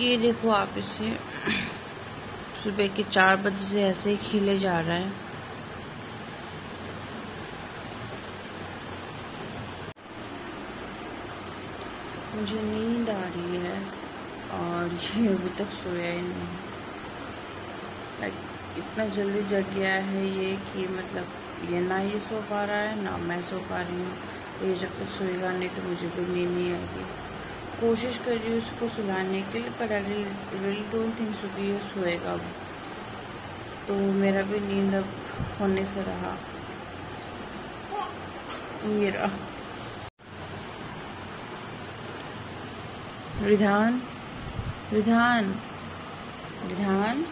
ये देखो आप इसे सुबह के 4 बजे से ऐसे ही खिले जा रहा है। मुझे नींद आ रही है और ये अभी तक सोया ही नहीं, लाइक इतना जल्दी जग गया है ये कि मतलब ये ना ये सो पा रहा है ना मैं सो पा रही हूँ। तो ये जब तक सोएगा नहीं तो मुझे भी नींद नहीं आएगी। कोशिश कर रही हूँ उसको सुलाने के लिए, पर I really don't think so कि ये सोएगा। तो मेरा भी नींद अब होने से रहा। मेरा रिधान रिधान रिधान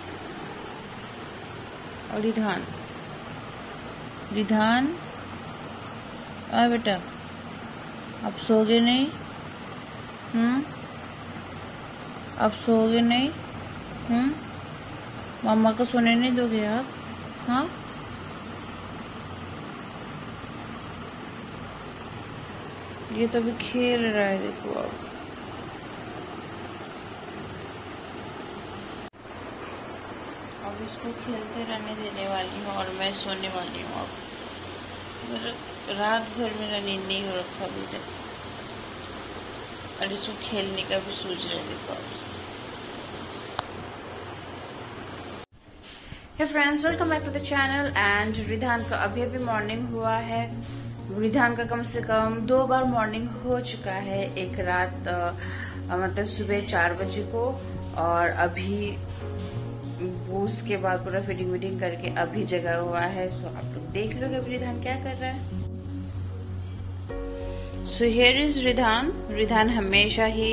और रिधान रिधान आ बेटा, आप सोगे नहीं? आप सोओगे नहीं? मामा को सोने नहीं दोगे आप? हाँ ये तो अभी खेल रहा है, देखो आप। अब इसको खेलते रहने देने वाली हूँ और मैं सोने वाली हूँ। अब मेरा रात भर मेरा नींद नहीं हो रखा अभी तक और इसको खेलने का भी सोच रहे। देखो आप। Hey friends, welcome back to the channel. And Ridhan का अभी अभी मॉर्निंग हुआ है। रिधान का कम से कम 2 बार मॉर्निंग हो चुका है। एक रात मतलब सुबह 4 बजे को, और अभी वो उसके बाद पूरा फिटिंग विटिंग करके अभी जगा हुआ है। सो आप लोग देख लोगे अभी रिधान क्या कर रहा है। So here is Ridhan. Ridhan हमेशा ही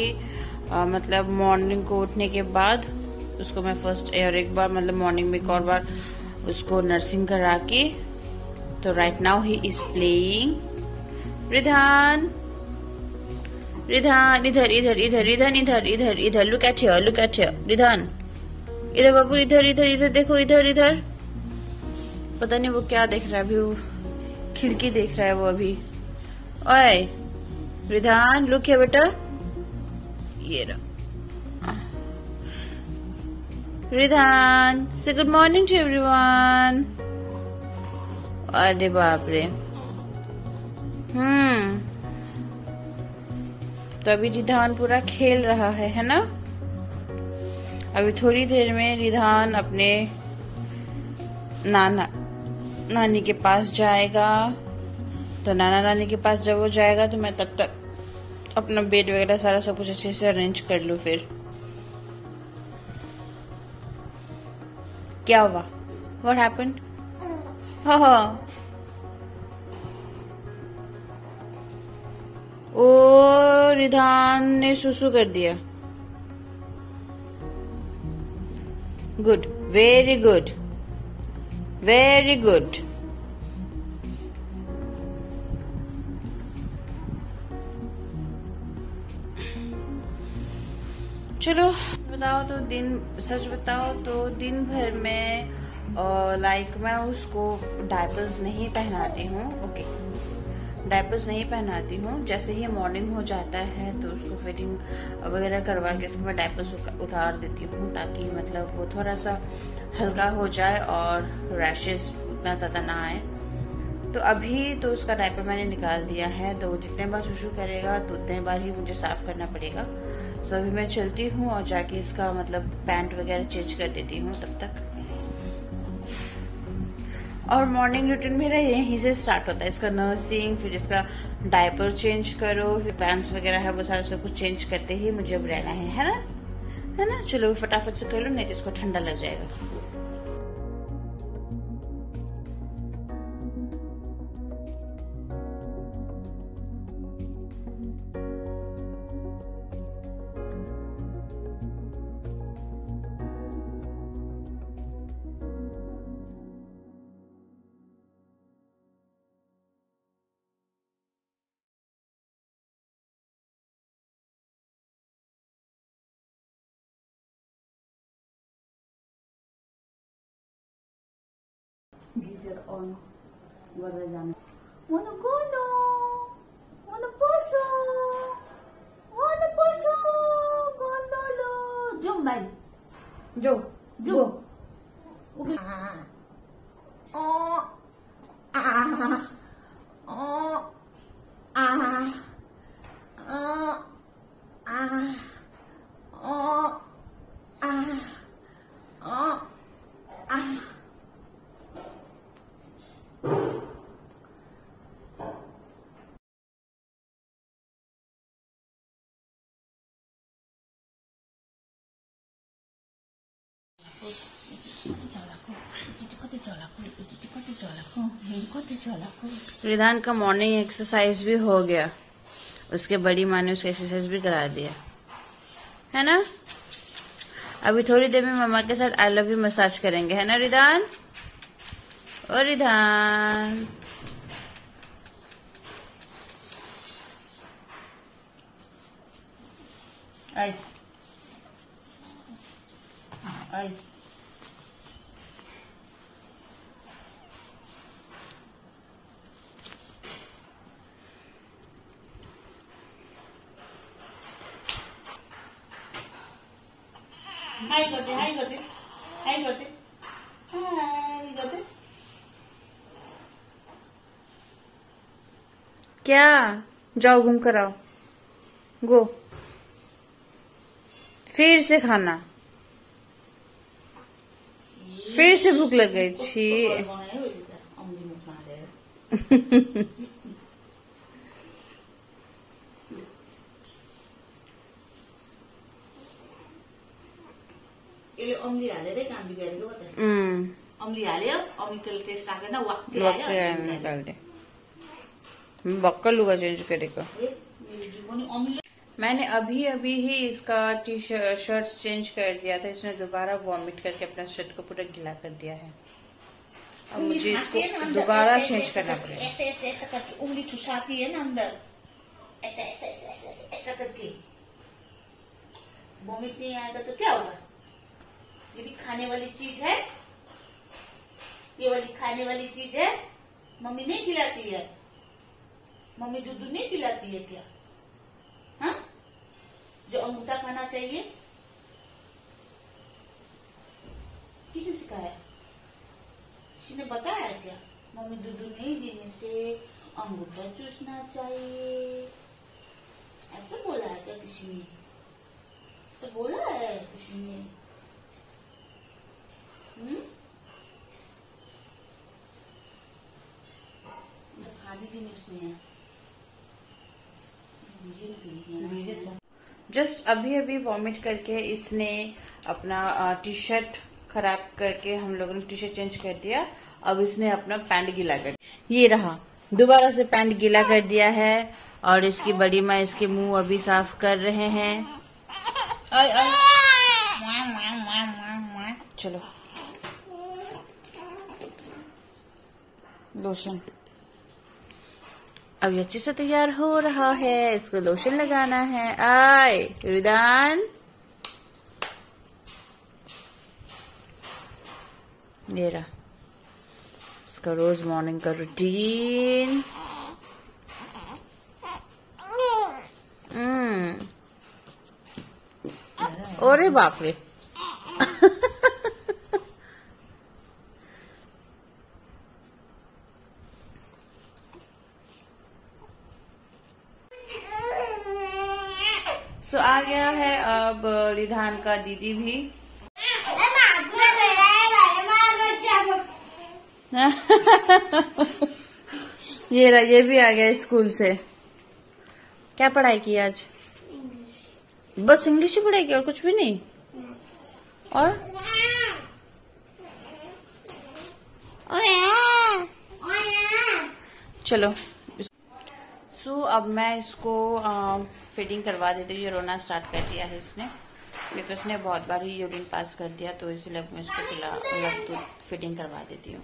मतलब मॉर्निंग को उठने के बाद उसको मैं फर्स्ट और एक बार मतलब मॉर्निंग में एक और बार उसको नर्सिंग करा के, तो right now he is playing. Ridhan Ridhan इधर इधर इधर रिधान इधर इधर इधर लुक एट हियर रिधान, इधर बाबू, इधर इधर इधर देखो, इधर इधर। पता नहीं वो क्या देख रहा है अभी, वो खिड़की देख रहा है वो अभी। ओए रिधान लुक है बेटा, ये रहा रिधान। से गुड मॉर्निंग टू एवरीवन। अरे बाप रे। तो अभी रिधान पूरा खेल रहा है ना। अभी थोड़ी देर में रिधान अपने नाना नानी के पास जाएगा। तो नाना नानी के पास जब वो जाएगा तो मैं तब तक अपना बेड वगैरह सारा सब कुछ अच्छे से अरेंज कर लूँ। फिर क्या हुआ? What happened? ओ रिधान ने सुसु कर दिया। Good, very good, very good. चलो बताओ तो दिन भर में लाइक मैं उसको डायपर्स नहीं पहनाती हूँ। ओके, डायपर्स नहीं पहनाती हूँ। जैसे ही मॉर्निंग हो जाता है तो उसको फिटिंग वगैरह करवा के उसको मैं डायपर्स उतार देती हूँ, ताकि मतलब वो थोड़ा सा हल्का हो जाए और रैशेस उतना ज्यादा ना आए। तो अभी तो उसका डायपर मैंने निकाल दिया है, तो वो जितने बार सुसु करेगा तो उतने बार ही मुझे साफ करना पड़ेगा। सो अभी मैं चलती हूँ और जाके इसका मतलब पैंट वगैरह चेंज कर देती हूँ तब तक। और मॉर्निंग रूटीन मेरा यहीं से स्टार्ट होता है। इसका नर्सिंग, फिर इसका डायपर चेंज करो, फिर पैंट्स वगैरह है वो सारा सब कुछ चेंज करते ही मुझे अब रहना है ना, है ना। चलो फटाफट से कर लो, नहीं तो इसको ठंडा लग जाएगा। Geyser on wala jana wana gulo wana poso gondolo jo baik. Jo, jo. Okay. Oh, oh, oh, oh, oh, oh. Ridhan का मॉर्निंग एक्सरसाइज भी हो गया, उसके बड़ी माँ ने उसका एक्सरसाइज भी करा दिया है ना। अभी थोड़ी देर में मम्मा के साथ आई लव यू मसाज करेंगे, है ना रिधान। और रिधान आई आई हाय करते, हाय करते, हाय करते, हाय करते। क्या जाओ घूम कर आओ, गो फिर से खाना, फिर से भूख लग गई थी। अम्ली हाले रे काम भी गरेको हो त। अम्ली हाले, अम्लीको टेस्ट आकेन, वाक्कै आयो। बक्क लुगा चेन्ज गरेको। मैंने अभी अभी ही इसका टी शर्ट चेंज कर दिया था, इसने दोबारा वॉमिट करके अपना शर्ट को पूरा गीला कर दिया है। अब मुझे इसको दोबारा चेंज करना पड़ेगा। ऐसे ऐसे ऐसे करके उंगली चुसाती है ना अंदर, ऐसे ऐसे ऐसे ऐसे करके। वॉमिट नहीं आएगा तो क्या होगा? ये भी खाने वाली चीज है, ये वाली खाने वाली चीज है। मम्मी नहीं खिलाती है, मम्मी दूध नहीं पिलाती है क्या? हाँ, जो अंगूठा खाना चाहिए किसने सिखाया? किसी ने बताया क्या? मम्मी दूध नहीं देने से अंगूठा चूसना चाहिए, ऐसा बोला है क्या किसी ने? ऐसा बोला है किसी ने? जस्ट अभी अभी वॉमिट करके इसने अपना टी शर्ट खराब करके हम लोगों ने टी शर्ट चेंज कर दिया। अब इसने अपना पैंट गीला कर दिया, ये रहा दोबारा से पैंट गीला कर दिया है। और इसकी बड़ी माँ इसके मुंह अभी साफ कर रहे हैं। चलो लोशन अब अच्छे से तैयार हो रहा है, इसको लोशन लगाना है। आए रिदान, ये रहा इसका रोज मॉर्निंग का रूटीन। अरे बाप रे, तो आ गया है अब रिधान का दीदी भी। ये रहा, ये भी आ गया स्कूल से। क्या पढ़ाई की आज? बस इंग्लिश ही पढ़ाई की और कुछ भी नहीं? और चलो अब मैं इसको फिटिंग करवा देती हूँ। ये रोना स्टार्ट कर दिया है इसने, क्योंकि उसने बहुत बार ही यूरिन पास कर दिया, तो इसलिए मैं इसको खिला फिटिंग करवा देती हूँ।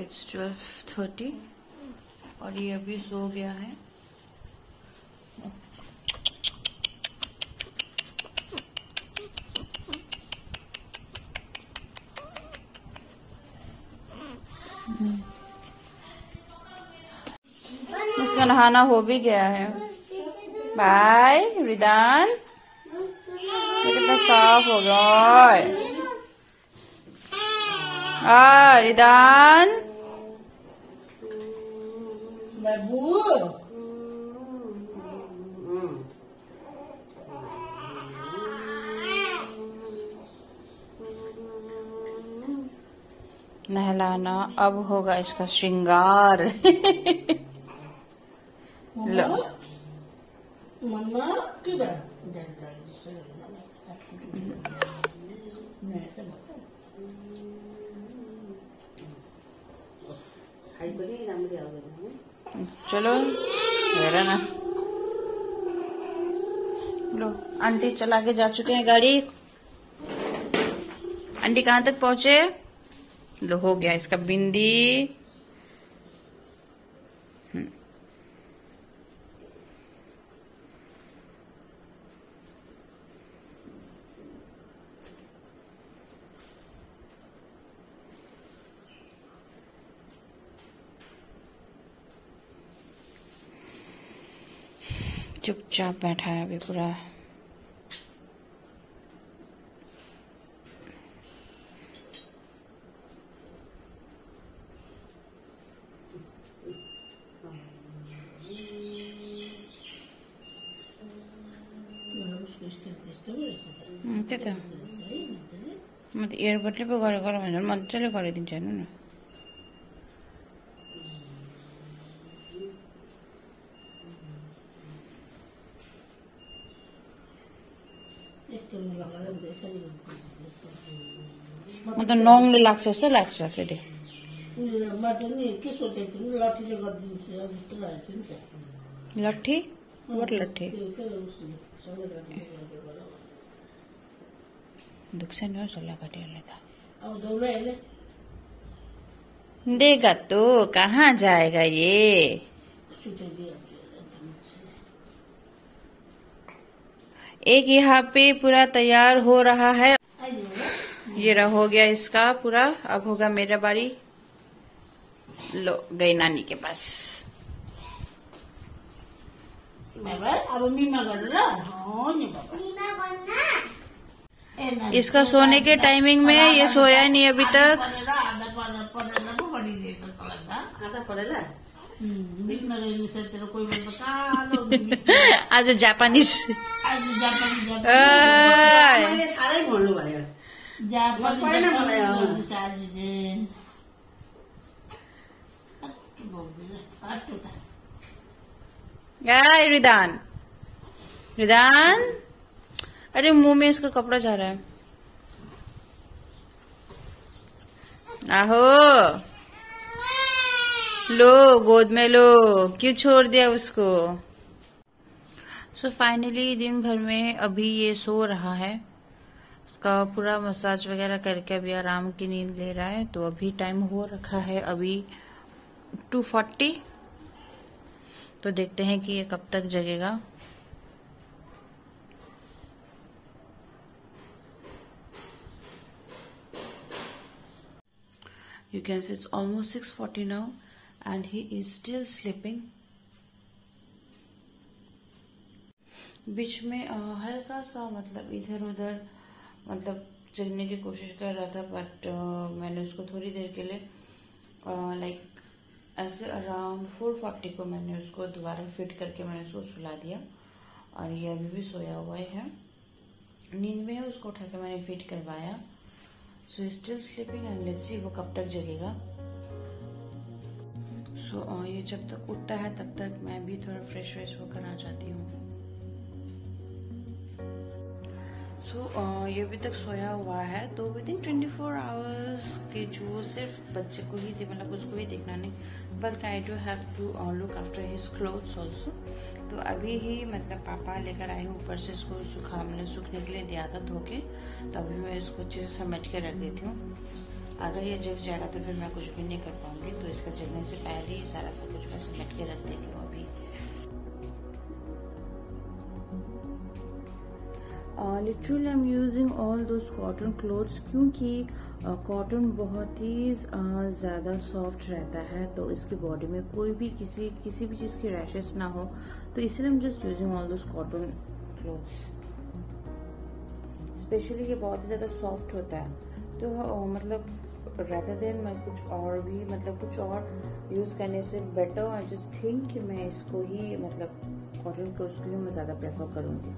इट्स 12:30 और ये अभी सो गया है। नहाना हो भी गया है, बाय रिदान, कितना साफ हो गया रिदान। बाबू नहलाना, अब होगा इसका श्रृंगार। लो मम्मा चलो मेरा ना। लो आंटी चला के जा चुके हैं गाड़ी। आंटी कहाँ तक पहुंचे? लो हो गया इसका बिंदी। चुपचाप बैठा है अभी पूरा। त्यही त म त एयरबडले पो गरेको भनेर मजाले गरिदिन्छ हेर्नु न। म त नङले लाग्छ जस्तो लाग्छ फेरि। म त नि के सोचेको थिएँ लट्ठीले गरिदिन्छ जस्तो लागेको थियो नि त। लट्ठी? वाट लट्ठी? दुख्छ नि सल्लाह कटीहरूलाई त देगा तो कहाँ जाएगा ये। एक यहाँ पे पूरा तैयार हो रहा है, ये रह हो गया इसका पूरा। अब होगा मेरा बारी। लो गई नानी के पास। अब मीमा करना। इसका सोने के टाइमिंग में ये सोया नहीं अभी तक। आज जापानीज रिदान। रिदान अरे मुंह में इसका कपड़ा जा रहा है। आहो लो गोद में लो, क्यों छोड़ दिया उसको। सो फाइनली दिन भर में अभी ये सो रहा है। उसका पूरा मसाज वगैरह करके अभी आराम की नींद ले रहा है। तो अभी टाइम हो रखा है अभी 2:40। तो देखते हैं कि ये कब तक जगेगा। You can see it's almost 6:40 now and he is still sleeping. बीच में हल्का सा मतलब इधर उधर मतलब जगने की कोशिश कर रहा था, बट मैंने उसको थोड़ी देर के लिए लाइक ऐसे अराउंड 4:40 को मैंने उसको दोबारा फिट करके मैंने उसको सुला दिया। और ये अभी भी सोया हुआ है, नींद में है। उसको उठा के मैंने फिट करवाया। So he still sleeping and let's see वो कब तक जगेगा। सो ये जब तक उठता है तब तक मैं भी थोड़ा फ्रेश व्रेश होकर आ जाती हूँ। सो ये अभी तक सोया हुआ है। तो विदिन 24 hours के जो सिर्फ बच्चे को ही मतलब उसको ही देखना नहीं, बल्कि I do have to look after his clothes also. तो अभी ही मतलब पापा लेकर आए ऊपर से, इसको सुखा मैंने सूखने के लिए दिया था धो के। तो अभी मैं इसको अच्छे से समेट के रख देती हूँ। अगर ये जग जाएगा तो फिर मैं कुछ भी नहीं कर पाऊँगी। तो इसका जगने से पहले ही सारा सब कुछ मैं समेट के रख देती हूँ अभी। Literally I'm using all those cotton clothes क्योंकि कॉटन बहुत ही ज़्यादा सॉफ्ट रहता है, तो इसकी बॉडी में कोई भी किसी भी चीज़ के रैशेस ना हो, तो इसलिए हम just using all those cotton clothes. Specially ये बहुत ही ज़्यादा सॉफ्ट होता है, तो मतलब rather than मैं कुछ और भी मतलब कुछ और यूज़ करने से बेटर आई जस्ट थिंक कि मैं इसको ही मतलब कॉटन क्लोथ्स को ही मैं ज़्यादा प्रेफर करूँगी।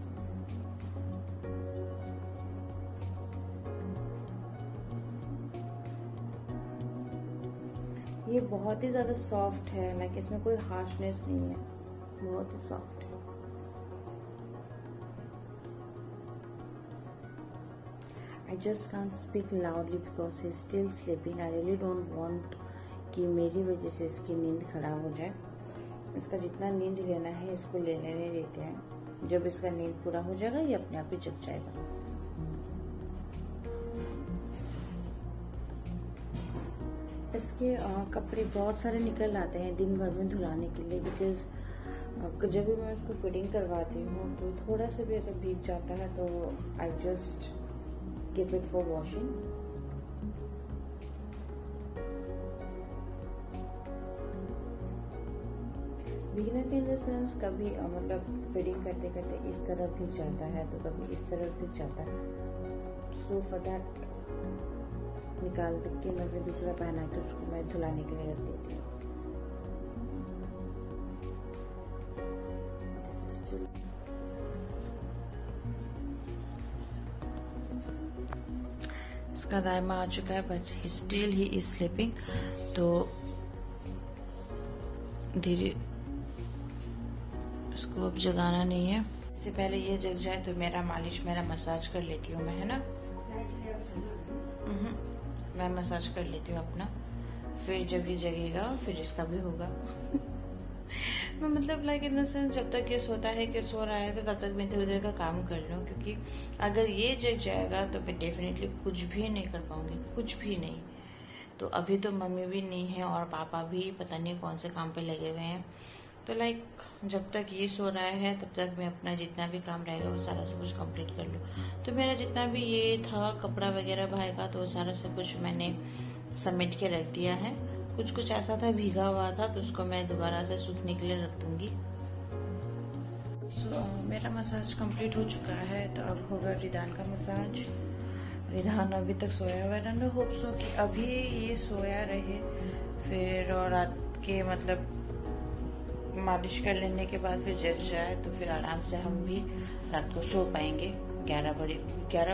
ये बहुत ही ज़्यादा सॉफ्ट है, लाइक इसमें कोई हार्शनेस नहीं है, बहुत ही सॉफ्ट है। I just can't speak loudly because he's still sleeping. I really don't want कि मेरी वजह से इसकी नींद खराब हो जाए। इसका जितना नींद लेना है इसको ले लेने देते हैं, जब इसका नींद पूरा हो जाएगा ये अपने आप ही जग जाएगा। इसके कपड़े बहुत सारे निकल आते हैं दिन भर में धुलाने के लिए, बिकॉज जब भी मैं उसको फिटिंग करवाती हूँ तो थोड़ा सा भी अगर भीग जाता है तो I just keep it for washing. Beginner के लिए सेंस कभी मतलब फिटिंग करते करते इस तरफ भी जाता है तो कभी इस तरफ भी जाता है, सो फॉर दैट निकाल के मैं फिर दूसरा पहना के उसको मैं धुलाने के लिए रख देती हूँ। उसका दायमा आ चुका है but still he is sleeping, तो धीरे उसको अब जगाना नहीं है। इससे पहले ये जग जाए तो मेरा मसाज कर लेती हूँ मैं, है ना, मैं मसाज कर लेती हूँ अपना, फिर जब ये जगेगा फिर इसका भी होगा। मैं मतलब लाइक इन द सेंस जब तक ये सोता है कि सो रहा है तो तब तक मैं इधर उधर का काम कर लूँ, क्योंकि अगर ये जग जाएगा तो मैं डेफिनेटली कुछ भी नहीं कर पाऊंगी, कुछ भी नहीं। तो अभी तो मम्मी भी नहीं है और पापा भी पता नहीं कौन से काम पे लगे हुए हैं, तो लाइक जब तक ये सो रहा है तब तक मैं अपना जितना भी काम रहेगा वो सारा सब कुछ कम्प्लीट कर लूँ। तो मेरा जितना भी ये था कपड़ा वगैरह भाई का, तो सारा सब कुछ मैंने समेट के रख दिया है। कुछ कुछ ऐसा था भीगा हुआ था तो उसको मैं दोबारा से सूखने के लिए रख दूंगी। सो मेरा मसाज कंप्लीट हो चुका है, तो अब होगा रिधान का मसाज। रिधान अभी तक सोया हुआ है, होप सो कि अभी ये सोया रहे, फिर और रात के मतलब मालिश कर लेने के बाद फिर जैसे जाए तो फिर आराम से हम भी रात को सो पाएंगे। 11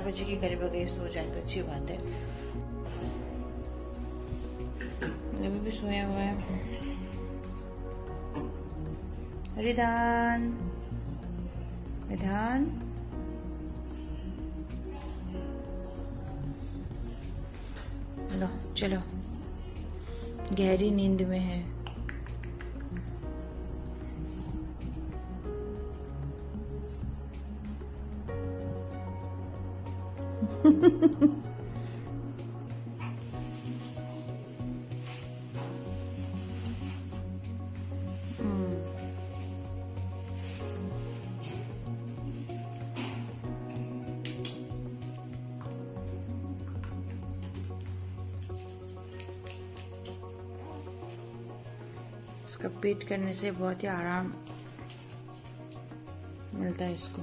बजे के करीब अगर सो जाए तो अच्छी बात है। अभी भी सोया हुआ है रिधान। रिधान लो चलो, गहरी नींद में है। इसका पेट करने से बहुत ही आराम मिलता है इसको।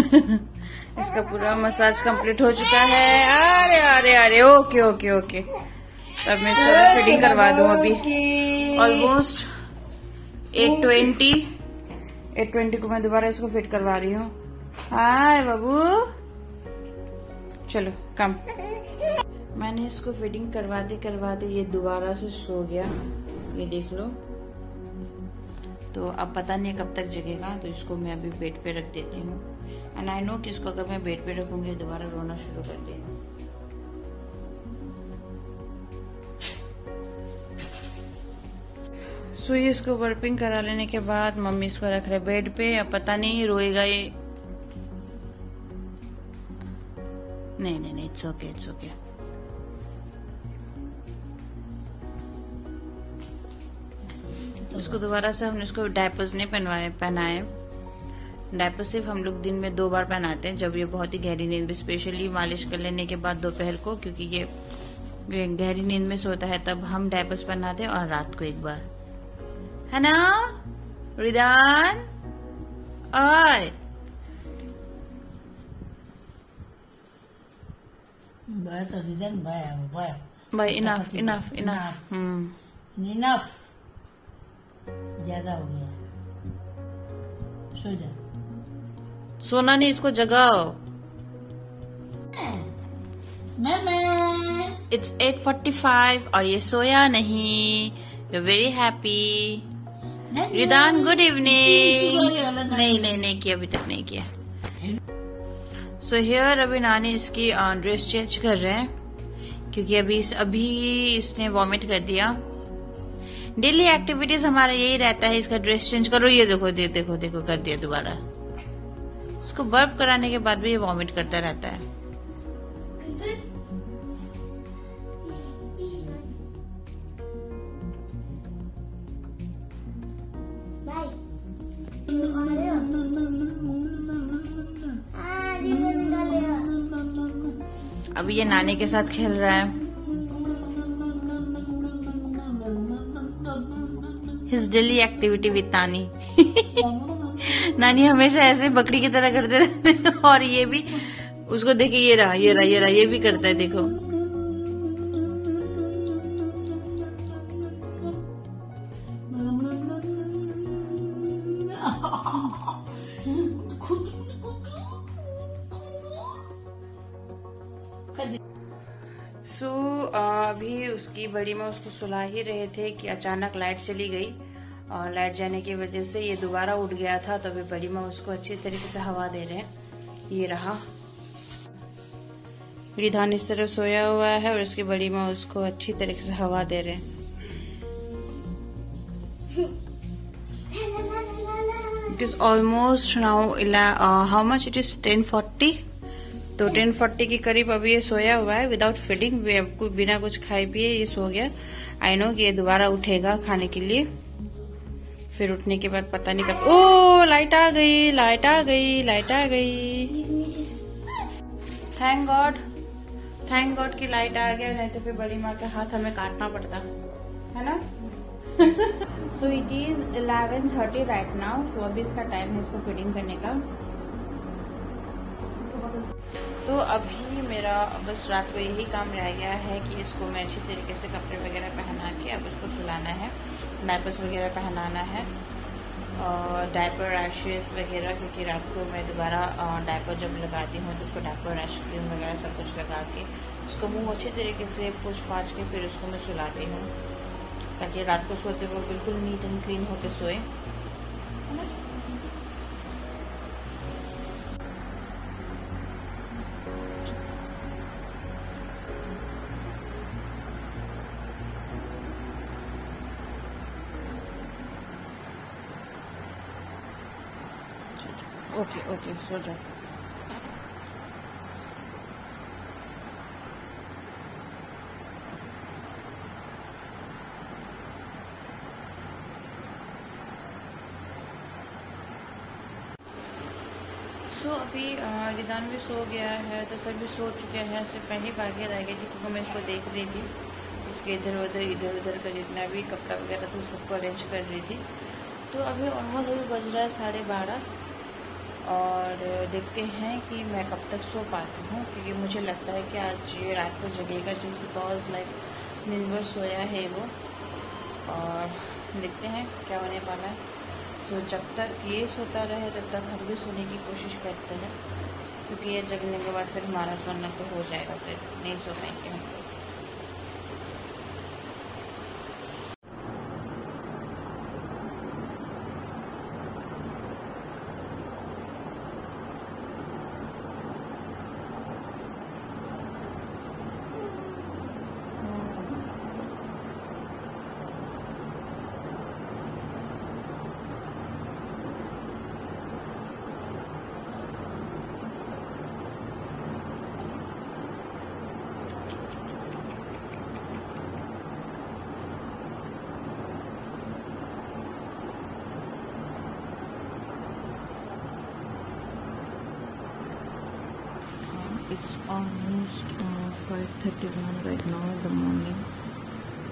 इसका पूरा मसाज कंप्लीट हो चुका है। अरे अरे अरे ओके ओके ओके, अब मैं इसको फिटिंग करवा दूं। अभी ऑलमोस्ट 820 को मैं दोबारा इसको फिट करवा रही हूँ। हाय बाबू, चलो कम। मैंने इसको फिटिंग करवाते ये दोबारा से सो गया, ये देख लो। तो अब पता नहीं कब तक जगेगा, तो इसको मैं अभी बेड पे रख देती हूँ। एंड आई नो कि इसको अगर मैं बेड पे रखूंगी दोबारा रोना शुरू कर देगा। तो ये इसको वर्पिंग करा लेने के बाद मम्मी इसको रख रहे बेड पे। अब पता नहीं रोएगा ये, नहीं, इट्स ओके इसको दोबारा से हमने इसको डायपर्स नहीं पहनाए। डायपर सिर्फ हम लोग दिन में 2 बार पहनाते हैं, जब ये बहुत ही गहरी नींद, स्पेशली मालिश कर लेने के बाद दोपहर को, क्योंकि ये गहरी नींद में सोता है तब हम डायपर्स पहनाते हैं, और रात को एक बार, है ना रिदान। और भाई इनफ इनफ इनफ इनफ ज्यादा हो गया, सो जा। सोना नहीं, इसको जगाओ। इट्स 8:45 और ये सोया नहीं। You very happy रिदान, good evening. नहीं किया, अभी तक नहीं किया। सो हियर अभी नानी इसकी ड्रेस चेंज कर रहे हैं, क्योंकि अभी इसने वॉमिट कर दिया। डेली एक्टिविटीज हमारा यही रहता है, इसका ड्रेस चेंज करो, ये देखो देखो कर दिया दोबारा। उसको बर्प कराने के बाद भी ये वॉमिट करता रहता है। अभी ये नानी के साथ खेल रहा है। His daily activity with नानी। नानी हमेशा ऐसे बकरी की तरह करते रहते, और ये भी उसको देखे, ये रहा, ये भी करता है, देखो। So, अभी उसकी बड़ी में उसको सुला ही रहे थे कि अचानक लाइट चली गई, और लाइट जाने की वजह से ये दोबारा उठ गया था। तो अभी बड़ी में उसको अच्छी तरीके से हवा दे रहे हैं। ये रहा रिधान, इस तरह सोया हुआ है, और उसकी बड़ी में उसको अच्छी तरीके से हवा दे रहे हैं। It is almost now how much, it is 10:40। तो 10:40 के करीब अभी ये सोया हुआ है, विदाउट फीडिंग, बिना कुछ खाए पिए ये सो गया। आई नो कि ये दोबारा उठेगा खाने के लिए, फिर उठने के बाद पता नहीं कब। ओ लाइट आ गई। थैंक गॉड कि लाइट आ गया, नहीं तो फिर बड़ी माँ के हाथ हमें काटना पड़ता, है ना। So it is 11:30 right now. सो अभी इसका टाइम है इसको फीडिंग करने का। तो अभी मेरा बस रात को यही काम रह गया है कि इसको मैं अच्छी तरीके से कपड़े वगैरह पहना के अब इसको सुलाना है, डायपर्स वगैरह पहनाना है, और डायपर रैशेस वगैरह, क्योंकि रात को मैं दोबारा डायपर जब लगाती हूँ तो उसको डायपर रैश क्रीम वगैरह सब कुछ लगा के उसको मुँह अच्छी तरीके से पोंछ पाछ के फिर उसको मैं सुलाती हूँ, ताकि रात को सोते वो बिल्कुल नीट एंड क्लीन होकर सोए, है ना। ओके सो जाओ। सो अभी रिदान भी सो गया है, तो सभी सो चुके हैं, सिर्फ मैं ही बाकी रह गई थी, क्योंकि मैं इसको देख रही थी, इसके इधर उधर का जितना भी कपड़ा वगैरह था सबको अरेंज कर रही थी। तो अभी ऑलमोस्ट अभी बज रहा है 12:30, और देखते हैं कि मैं कब तक सो पाती हूँ, क्योंकि मुझे लगता है कि आज ये रात को जगेगा, जस्ट बिकॉज लाइक दिन भर सोया है वो, और देखते हैं क्या होने वाला है। सो जब तक ये सोता रहे तब तक हम भी सोने की कोशिश करते हैं, क्योंकि ये जगने के बाद फिर हमारा सोना तो हो जाएगा, फिर नहीं सो पाएंगे हम। it's almost 5:31 right now in the morning।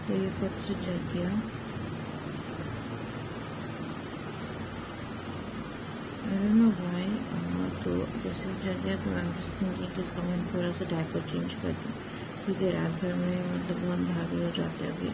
तो ये फट से जग गया। I don't know why। तो जैसे जग गया तो I'm just thinking कि इसका मैं थोड़ा सा डायपर चेंज कर दूँ, क्योंकि रात भर में मतलब बहुत भारी हो जाता है अभी।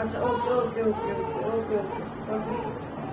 अच्छा okay okay okay okay okay okay.